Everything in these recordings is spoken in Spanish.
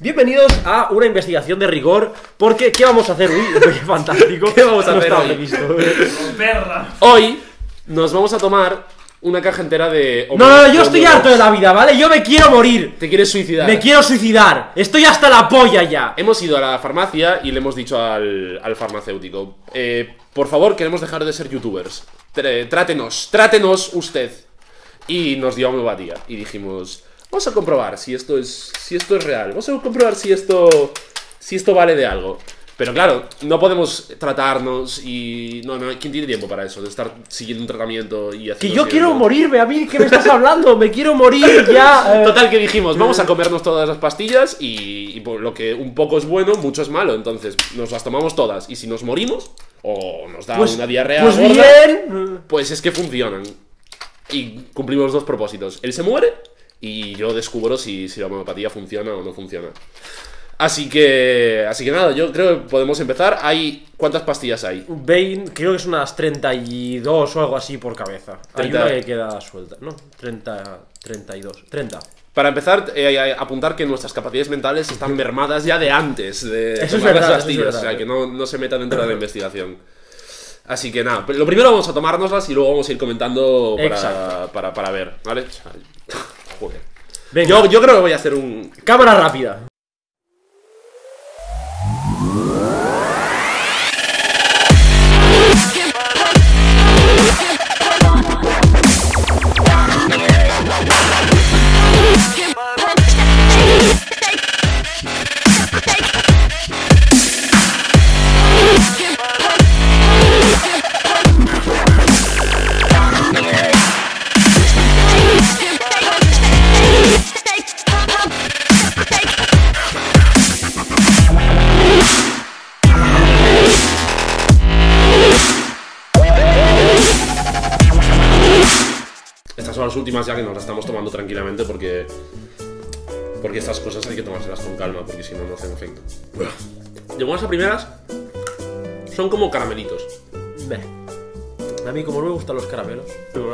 Bienvenidos a una investigación de rigor, porque ¿qué vamos a hacer? Uy, qué fantástico. ¿Qué vamos a hacer hoy? Nos vamos a tomar una caja entera de... No, yo estoy harto de la vida, ¿vale? Yo me quiero morir. ¿Te quieres suicidar? Me quiero suicidar. Estoy hasta la polla ya. Hemos ido a la farmacia y le hemos dicho al farmacéutico, por favor, queremos dejar de ser youtubers. Trátenos usted. Y nos dio homeopatía y dijimos... Vamos a comprobar si esto es real. Vamos a comprobar si esto vale de algo. Pero claro, no podemos tratarnos y... No, ¿quién tiene tiempo para eso? De estar siguiendo un tratamiento y haciendo... Que yo quiero morirme, a mí, ¿qué me estás hablando? Me quiero morir ya. Total, que dijimos, vamos a comernos todas las pastillas y por lo que un poco es bueno, mucho es malo. Entonces, nos las tomamos todas. Y si nos morimos, o nos da una diarrea gorda, bien. Pues es que funcionan. Y cumplimos dos propósitos. Él se muere... Y yo descubro si la homeopatía funciona o no funciona. Así que nada, yo creo que podemos empezar. ¿Cuántas pastillas hay? 20, creo que es unas 32 o algo así por cabeza. 30. Hay una que queda suelta, ¿no? 30. Para empezar, apuntar que nuestras capacidades mentales están mermadas ya de antes de tomar las pastillas. O sea, que no se metan dentro de la investigación. Así que nada, lo primero vamos a tomárnoslas y luego vamos a ir comentando para ver, ¿vale? Joder. Venga. Yo creo que voy a hacer un... Cámara rápida. Estas son las últimas ya que nos las estamos tomando tranquilamente porque estas cosas hay que tomárselas con calma, porque si no, no hacen efecto. De buenas a primeras, son como caramelitos. A mí como no me gustan los caramelos.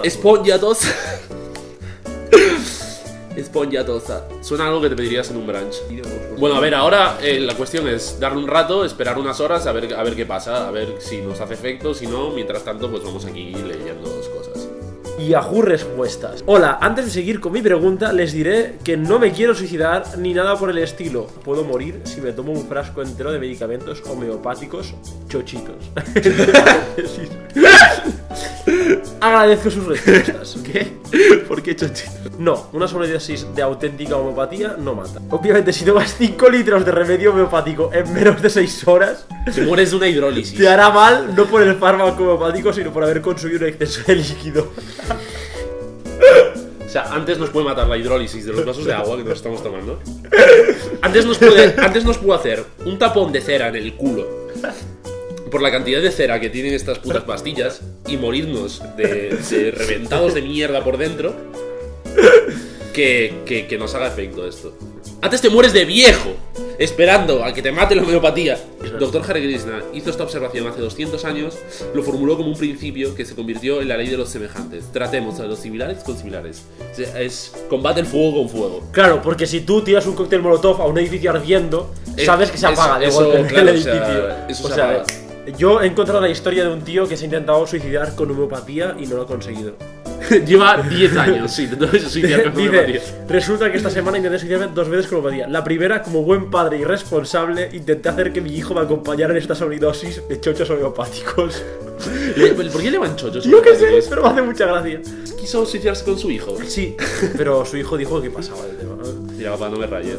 Esponjatosa. Esponjatosa. Suena algo que te pedirías en un brunch. Bueno, a ver, ahora la cuestión es darle un rato, esperar unas horas, a ver qué pasa, a ver si nos hace efecto, si no, mientras tanto pues vamos aquí leyendo dos cosas. Yahoo respuestas. Hola, antes de seguir con mi pregunta, les diré que no me quiero suicidar ni nada por el estilo. Puedo morir si me tomo un frasco entero de medicamentos homeopáticos chochitos. Agradezco sus respuestas. ¿Qué? ¿Por qué chochitos? No, una sobredosis de auténtica homeopatía no mata. Obviamente, si tomas 5 litros de remedio homeopático en menos de 6 horas, te mueres de una hidrólisis. Te hará mal, no por el fármaco homeopático, sino por haber consumido un exceso de líquido. O sea, antes nos puede matar la hidrólisis de los vasos de agua que nos estamos tomando. Antes nos puede hacer un tapón de cera en el culo por la cantidad de cera que tienen estas putas pastillas y morirnos de reventados de mierda por dentro que nos haga efecto esto. Antes te mueres de viejo esperando a que te mate la homeopatía. Doctor Hare Krishna hizo esta observación hace 200 años, lo formuló como un principio que se convirtió en la ley de los semejantes. Tratemos a los similares con similares. O sea, es combate el fuego con fuego. Claro, porque si tú tiras un cóctel molotov a un edificio ardiendo, sabes que se apaga de golpe el edificio. O sea, yo he encontrado la historia de un tío que se ha intentado suicidar con homeopatía y no lo ha conseguido. Lleva 10 años, sí, dice, resulta que esta semana intenté suicidarme 2 veces con homeopatía. La primera, como buen padre y responsable, intenté hacer que mi hijo me acompañara en esta sobredosis de chochos homeopáticos. ¿Por qué le van chochos? Yo qué sé, pero me hace mucha gracia. ¿Quiso suicidarse con su hijo? Sí, pero su hijo dijo que pasaba el tema. Mira, papá, no me rayes.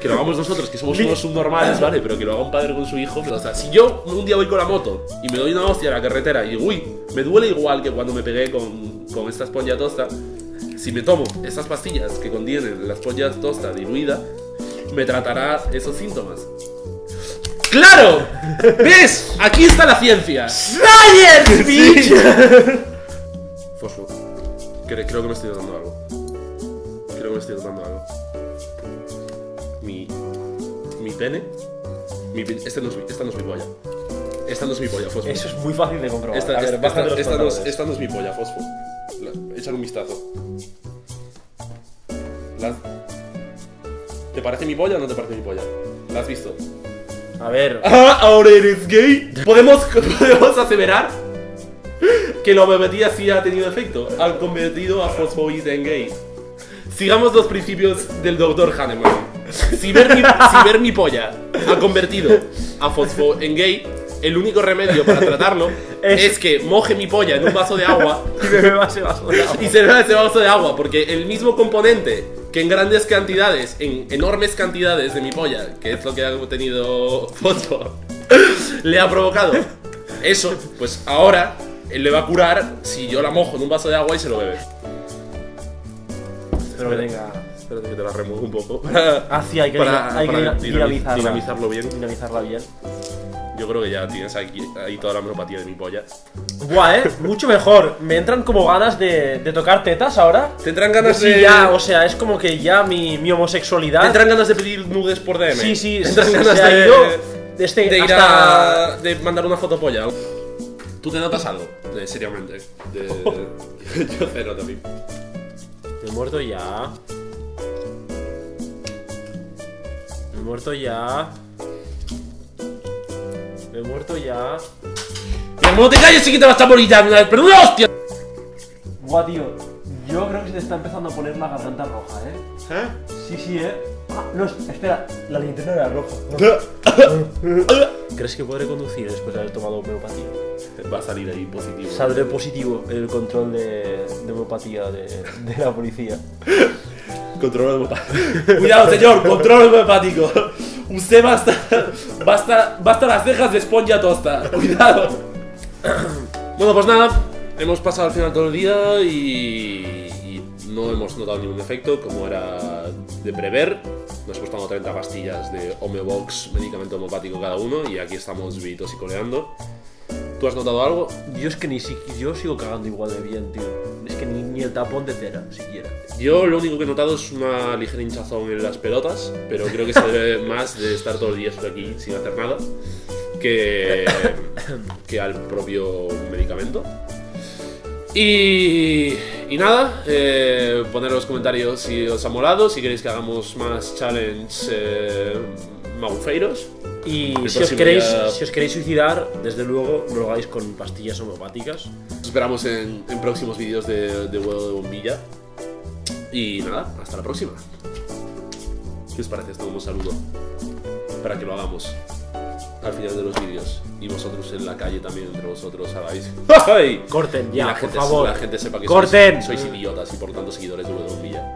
Que lo hagamos nosotros, que somos unos subnormales, ¿vale? Pero que lo haga un padre con su hijo. O sea, si yo un día voy con la moto y me doy una hostia a la carretera y digo, uy, me duele igual que cuando me pegué con esta esponja tosta, si me tomo estas pastillas que contienen la esponja tosta diluida, me tratará esos síntomas. ¡Claro! ¿Ves? Aquí está la ciencia. ¡Science, bitch! Fosfo, creo que me estoy dando algo. Mi pene. Esta no es mi polla. Esta no es mi polla, Fosfo. Eso es muy fácil de comprobar. Esta no es mi polla, Fosfo. Échale un vistazo. ¿Te parece mi polla o no te parece mi polla? ¿La has visto? A ver. ¡Ah! ¿Ahora eres gay? ¿Podemos aseverar que la homeopatía sí ha tenido efecto? Han convertido a Fosfoide en gay. Sigamos los principios del doctor Hahnemann. Si ver mi polla ha convertido a Fosfo en gay, el único remedio para tratarlo es que moje mi polla en un vaso de agua y se beba ese vaso de agua. Porque el mismo componente que en grandes cantidades, en enormes cantidades de mi polla, que es lo que ha tenido Fosfo, le ha provocado eso, pues ahora él le va a curar si yo la mojo en un vaso de agua y se lo bebe. Espero que tenga... Espérate que te la remuevo un poco. Ah, sí, hay que dinamizarlo bien. Dinamizarla bien. Yo creo que ya tienes aquí, ahí toda la homeopatía de mi polla. Guau, mucho mejor. Me entran como ganas de tocar tetas ahora. Te entran ganas de... Sí, ya, o sea, es como que ya mi homosexualidad... Te entran ganas de pedir nudes por DM. Sí, sí, de mandar una fotopolla. ¿Tú te notas algo? Seriamente. Yo cero también. Me he muerto ya. ¡Mi amor, te calles, chiquita, vas a morir ya! ¡Pero una hostia! Buah, tío, yo creo que se te está empezando a poner la garganta roja, ¿eh? ¿Eh? Sí, sí, ¿eh? Ah, no, espera, la linterna era roja. ¿Crees que podré conducir después de haber tomado homeopatía? Va a salir ahí positivo. Saldré positivo en el control de homeopatía de la policía. Control homeopático. Cuidado, señor, control homeopático. Usted basta las cejas de esponja tosta. Cuidado. Bueno, pues nada, hemos pasado al final todo el día y no hemos notado ningún efecto, como era de prever. Nos hemos tomado 30 pastillas de Homeobox, medicamento homeopático cada uno, y aquí estamos vivitos y coleando. ¿Tú has notado algo? Yo es que ni siquiera... Yo sigo cagando igual de bien, tío. Es que ni el tapón de cera, siquiera. Yo lo único que he notado es una ligera hinchazón en las pelotas, pero creo que se debe más de estar todos los días por aquí sin hacer nada que al propio medicamento. Y nada, poned en los comentarios si os ha molado, si queréis que hagamos más challenge magufeiros. Y si os queréis suicidar, desde luego no lo hagáis con pastillas homeopáticas. Os esperamos en próximos vídeos de Huevo de Bombilla. Y nada, hasta la próxima. ¿Qué os parece? Esto como saludo para que lo hagamos al final de los vídeos. Y vosotros en la calle también, entre vosotros, hagáis ¡ay! Corten ya, por favor. La gente sepa que sois idiotas y por tanto seguidores de Huevo de Bombilla.